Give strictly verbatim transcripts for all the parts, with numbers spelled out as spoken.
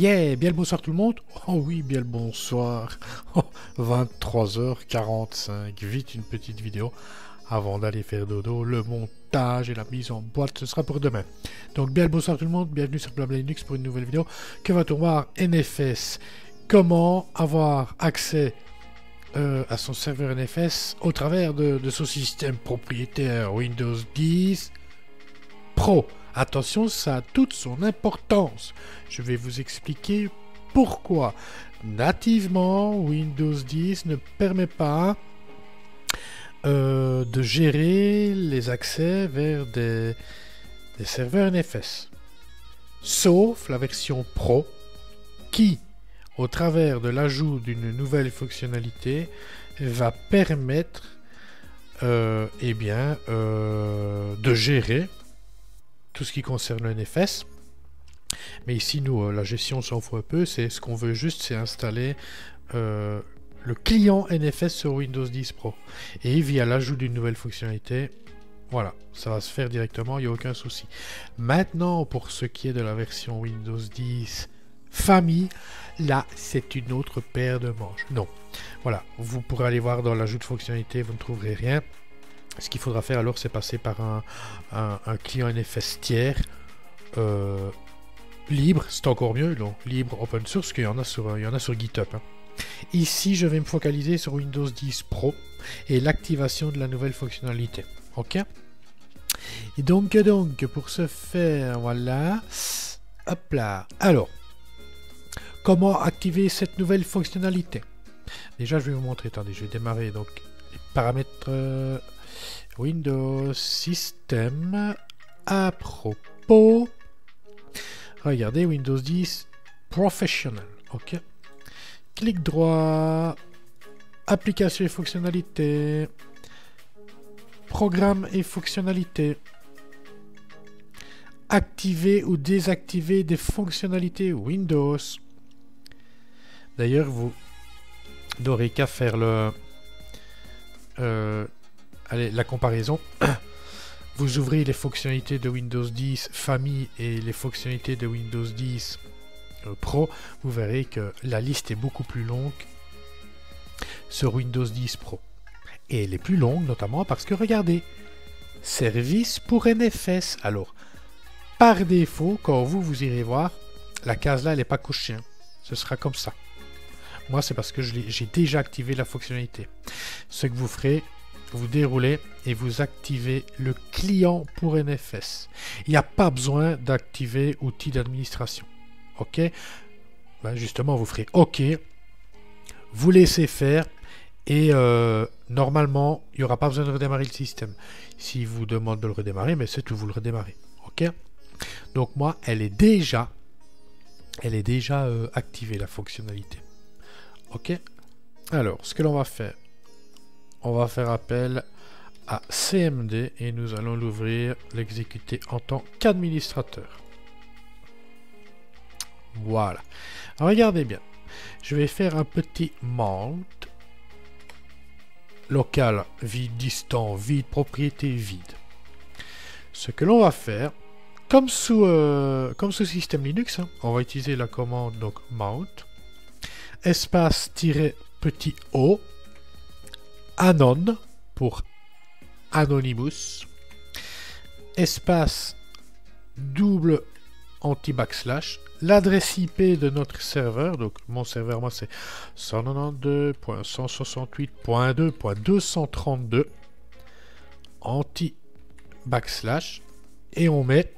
Yeah, bien le bonsoir tout le monde. Oh oui, bien le bonsoir. Oh, vingt-trois heures quarante-cinq, vite une petite vidéo avant d'aller faire dodo. Le montage et la mise en boîte, ce sera pour demain. Donc bien le bonsoir tout le monde, bienvenue sur Blabla Linux pour une nouvelle vidéo. Que va-t-on voir? N F S. Comment avoir accès euh, à son serveur N F S au travers de, de son système propriétaire Windows dix Pro. Attention, ça a toute son importance. Je vais vous expliquer pourquoi. Nativement, Windows dix ne permet pas euh, de gérer les accès vers des, des serveurs N F S. Sauf la version Pro qui, au travers de l'ajout d'une nouvelle fonctionnalité, va permettre euh, eh bien, euh, de gérer tout ce qui concerne le N F S, mais ici nous euh, la gestion s'en fout un peu. C'est ce qu'on veut juste, c'est installer euh, le client N F S sur Windows dix Pro, et via l'ajout d'une nouvelle fonctionnalité, voilà, ça va se faire directement, il n'y a aucun souci. Maintenant, pour ce qui est de la version Windows dix famille, là c'est une autre paire de manches. Non, voilà, vous pourrez aller voir dans l'ajout de fonctionnalité, vous ne trouverez rien. Ce qu'il faudra faire alors, c'est passer par un, un, un client N F S tiers euh, libre, c'est encore mieux, donc libre open source, qu'il y en a sur, il y en a sur GitHub. Hein. Ici, je vais me focaliser sur Windows dix Pro et l'activation de la nouvelle fonctionnalité. Ok. Et donc, donc, pour ce faire, voilà. Hop là. Alors, comment activer cette nouvelle fonctionnalité? Déjà, je vais vous montrer. Attendez, je vais démarrer donc les paramètres. Euh, Windows System, à propos, regardez, Windows dix Professional, ok, clic droit, applications et fonctionnalités, programmes et fonctionnalités, activer ou désactiver des fonctionnalités Windows. D'ailleurs, vous n'aurez qu'à faire le... Euh, Allez, la comparaison, vous ouvrez les fonctionnalités de Windows dix Famille et les fonctionnalités de Windows dix euh, Pro, vous verrez que la liste est beaucoup plus longue sur Windows dix Pro. Et elle est plus longue notamment parce que, regardez, service pour N F S. Alors, par défaut, quand vous, vous irez voir, la case là, elle n'est pas cochée. Hein. Ce sera comme ça. Moi, c'est parce que j'ai déjà activé la fonctionnalité. Ce que vous ferez... vous déroulez et vous activez le client pour N F S. Il n'y a pas besoin d'activer outils d'administration. Ok, ben justement, vous ferez OK, vous laissez faire et euh, normalement, il n'y aura pas besoin de redémarrer le système. S'il vous demande de le redémarrer, mais c'est tout, vous le redémarrez. Ok, donc moi, elle est déjà, elle est déjà euh, activée, la fonctionnalité. Ok, alors, ce que l'on va faire, on va faire appel à C M D et nous allons l'ouvrir, l'exécuter en tant qu'administrateur. Voilà. Regardez bien. Je vais faire un petit mount. Local, vide, distant, vide, propriété, vide. Ce que l'on va faire, comme sous, euh, comme sous système Linux, hein, on va utiliser la commande donc mount, espace petit o, Anon pour Anonymous, espace double anti-backslash, l'adresse I P de notre serveur, donc mon serveur, moi c'est cent quatre-vingt-deux point cent soixante-huit point deux point deux cent trente-deux, anti-backslash, et on met,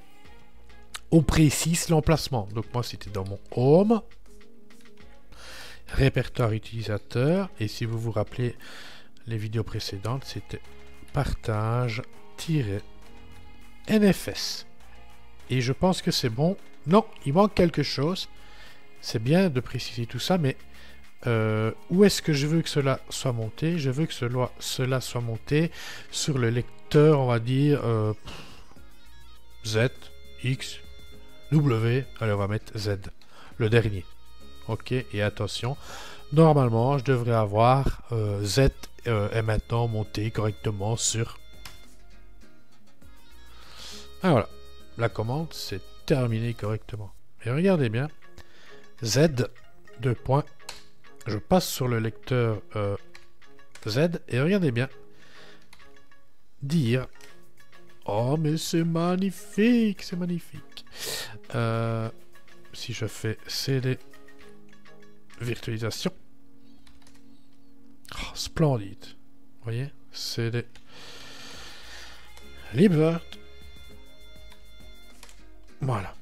on précise l'emplacement. Donc moi c'était dans mon home, répertoire utilisateur, et si vous vous rappelez, les vidéos précédentes, c'était partage-N F S. Et je pense que c'est bon. Non, il manque quelque chose. C'est bien de préciser tout ça, mais euh, où est-ce que je veux que cela soit monté? Je veux que cela soit monté sur le lecteur, on va dire, euh, Z, X, W. Allez, on va mettre Z, le dernier. Ok, et attention, normalement, je devrais avoir euh, Z euh, est maintenant monté correctement sur... Ah voilà, la commande s'est terminée correctement. Et regardez bien, Z, deux points. Je passe sur le lecteur euh, Z et regardez bien. Dire. Oh, mais c'est magnifique, c'est magnifique. Euh, si je fais C D virtualisation. Oh, splendide. Vous voyez, C D Libvert. Voilà.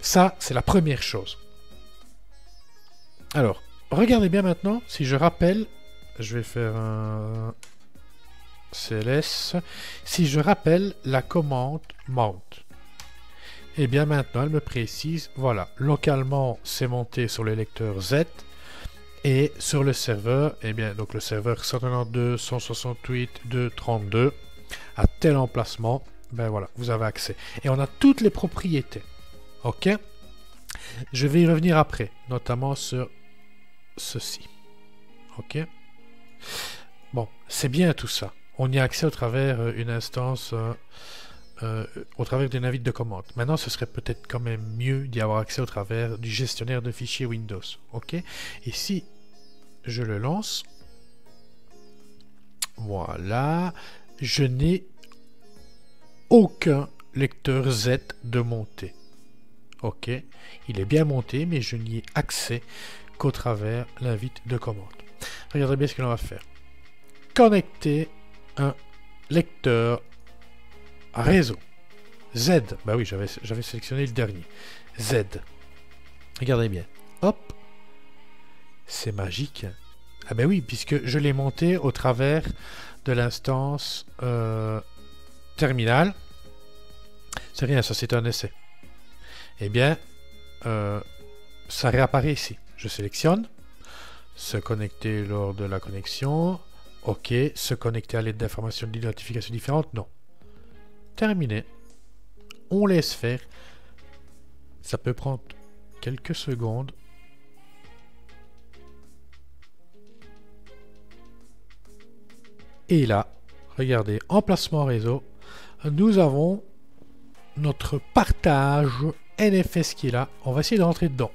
Ça, c'est la première chose. Alors, regardez bien maintenant, si je rappelle, je vais faire un C L S, si je rappelle la commande mount, et bien maintenant elle me précise, voilà, localement c'est monté sur le lecteur Z, et sur le serveur, et bien donc le serveur cent quatre-vingt-douze, cent soixante-huit, deux cent trente-deux, à tel emplacement, ben voilà, vous avez accès. Et on a toutes les propriétés, ok? Je vais y revenir après, notamment sur ceci. Ok. Bon, c'est bien tout ça. On y a accès au travers d'une instance, euh, euh, au travers d'une invite de commande. Maintenant, ce serait peut-être quand même mieux d'y avoir accès au travers du gestionnaire de fichiers Windows. Ok. Et si je le lance, voilà, je n'ai aucun lecteur Z de montée. Ok, il est bien monté, mais je n'y ai accès qu'au travers l'invite de commande. Regardez bien ce que l'on va faire. Connecter un lecteur réseau. Z. Bah oui, j'avais j'avais sélectionné le dernier. Z. Regardez bien. Hop. C'est magique. Ah ben oui, puisque je l'ai monté au travers de l'instance euh, terminale. C'est rien, ça c'est un essai. Eh bien, euh, ça réapparaît ici. Je sélectionne. Se connecter lors de la connexion. OK. Se connecter à l'aide d'informations d'identification différentes. Non. Terminé. On laisse faire. Ça peut prendre quelques secondes. Et là, regardez, emplacement réseau. Nous avons notre partage N F S qui est là, on va essayer de rentrer dedans.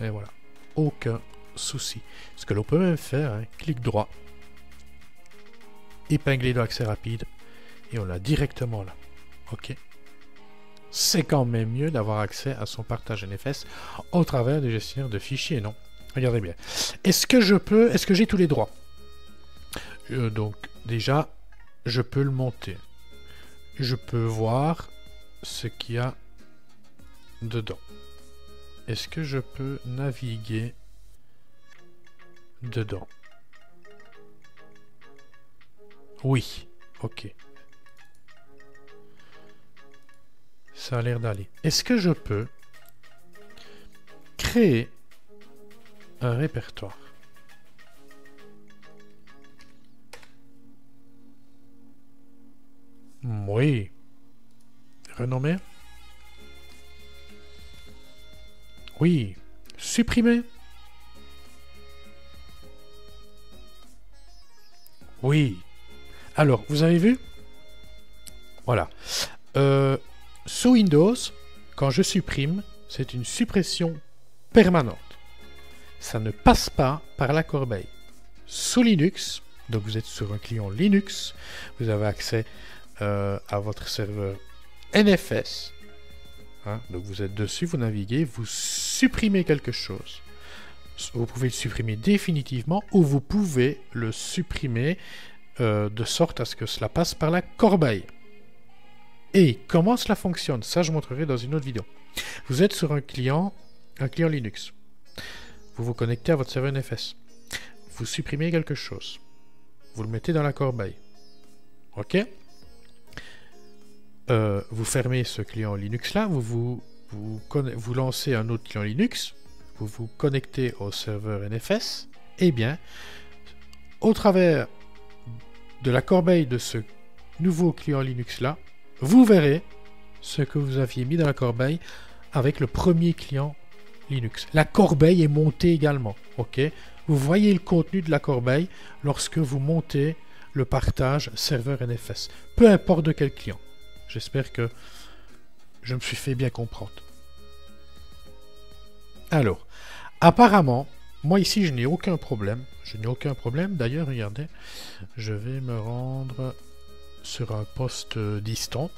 Et voilà, aucun souci. Ce que l'on peut même faire, hein, clic droit, épingler d'accès rapide, et on l'a directement là. Ok. C'est quand même mieux d'avoir accès à son partage N F S au travers du gestionnaire de fichiers, non? Regardez bien. Est-ce que je peux, est-ce que j'ai tous les droits? euh, Donc déjà, je peux le monter. Je peux voir ce qu'il y a dedans. Est-ce que je peux naviguer dedans? Oui, ok. Ça a l'air d'aller. Est-ce que je peux créer un répertoire? Oui. Renommer. Oui. Supprimer. Oui. Alors, vous avez vu? Voilà. Euh, sous Windows, quand je supprime, c'est une suppression permanente. Ça ne passe pas par la corbeille. Sous Linux, donc vous êtes sur un client Linux, vous avez accès euh, à votre serveur N F S, hein, donc vous êtes dessus, vous naviguez, vous supprimez quelque chose. Vous pouvez le supprimer définitivement ou vous pouvez le supprimer euh, de sorte à ce que cela passe par la corbeille. Et comment cela fonctionne? Ça, je montrerai dans une autre vidéo. Vous êtes sur un client, un client Linux. Vous vous connectez à votre serveur N F S. Vous supprimez quelque chose. Vous le mettez dans la corbeille. Ok ? Euh, vous fermez ce client Linux là, vous vous, vous, vous lancez un autre client Linux, vous vous connectez au serveur N F S, et bien, au travers de la corbeille de ce nouveau client Linux là, vous verrez ce que vous aviez mis dans la corbeille avec le premier client Linux. La corbeille est montée également, ok? Vous voyez le contenu de la corbeille lorsque vous montez le partage serveur N F S, peu importe de quel client. J'espère que je me suis fait bien comprendre. Alors, apparemment, moi ici, je n'ai aucun problème. Je n'ai aucun problème. D'ailleurs, regardez, je vais me rendre sur un poste distant.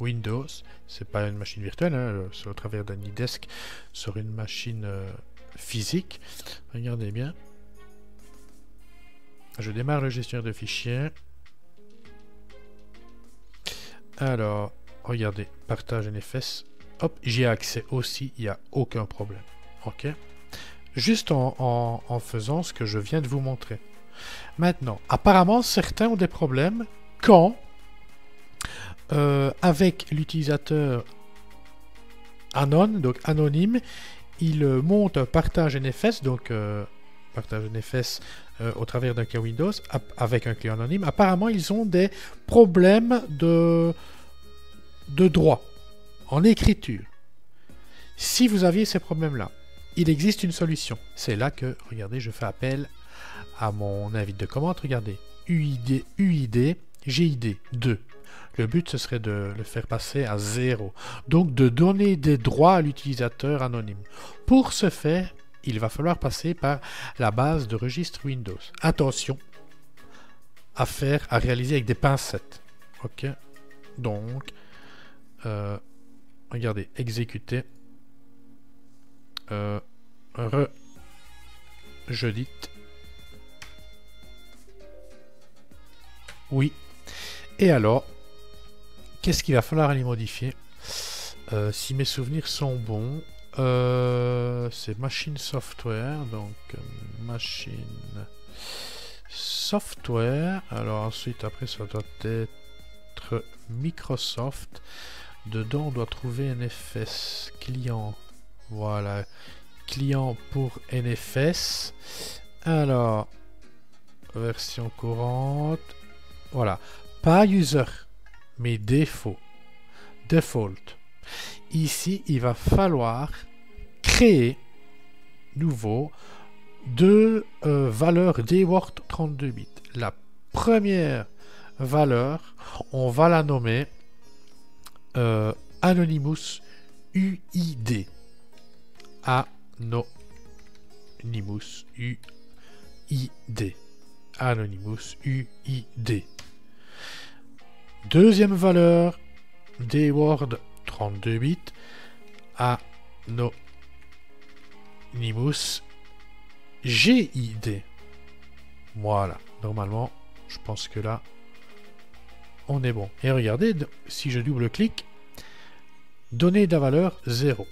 Windows, c'est pas une machine virtuelle, hein, c'est au travers d'AnyDesk sur une machine euh, physique. Regardez bien. Je démarre le gestionnaire de fichiers. Alors, regardez, partage N F S. Hop, j'y ai accès aussi, il n'y a aucun problème. Ok. Juste en, en, en faisant ce que je viens de vous montrer. Maintenant, apparemment, certains ont des problèmes quand euh, avec l'utilisateur anon, donc anonyme, il monte un partage N F S, donc euh, partage N F S euh, au travers d'un client Windows avec un client anonyme. Apparemment, ils ont des problèmes de, de droit en écriture. Si vous aviez ces problèmes-là, il existe une solution. C'est là que, regardez, je fais appel à mon invite de commande. Regardez, U I D, U I D, G I D, deux. Le but, ce serait de le faire passer à zéro. Donc, de donner des droits à l'utilisateur anonyme. Pour ce faire, il va falloir passer par la base de registre Windows. Attention à faire, à réaliser avec des pincettes. OK. Donc, euh, regardez, exécuter. Euh, re redite. Oui. Et alors, qu'est-ce qu'il va falloir aller modifier? euh, Si mes souvenirs sont bons, euh, c'est machine software, donc machine software. Alors ensuite, après, ça doit être Microsoft. Dedans, on doit trouver N F S client. Voilà, client pour N F S. Alors, version courante. Voilà, pas user, mais défaut. Default. Ici, il va falloir créer, nouveau, deux euh, valeurs dWord trente-deux bits. La première valeur, on va la nommer euh, Anonymous U I D. Anonymous U I D. Anonymous U I D. Deuxième valeur, dWord trente-deux bits. Anonymous G I D. Voilà. Normalement, je pense que là, on est bon. Et regardez, si je double-clique, donner de la valeur zéro.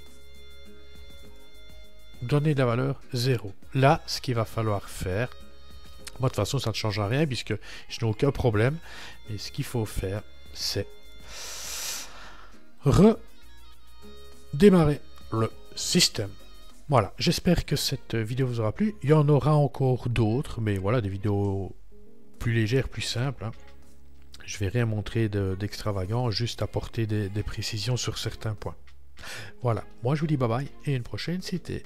Donner de la valeur zéro. Là, ce qu'il va falloir faire, moi de toute façon ça ne change rien puisque je n'ai aucun problème, mais ce qu'il faut faire, c'est redémarrer le système. Voilà, j'espère que cette vidéo vous aura plu. Il y en aura encore d'autres, mais voilà, des vidéos plus légères, plus simples, hein. Je vais rien montrer d'extravagant, de, juste apporter des, des précisions sur certains points. Voilà, moi je vous dis bye bye et une prochaine, c'était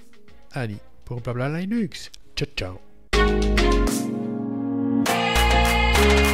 Ali pour Blabla Linux. Ciao, ciao.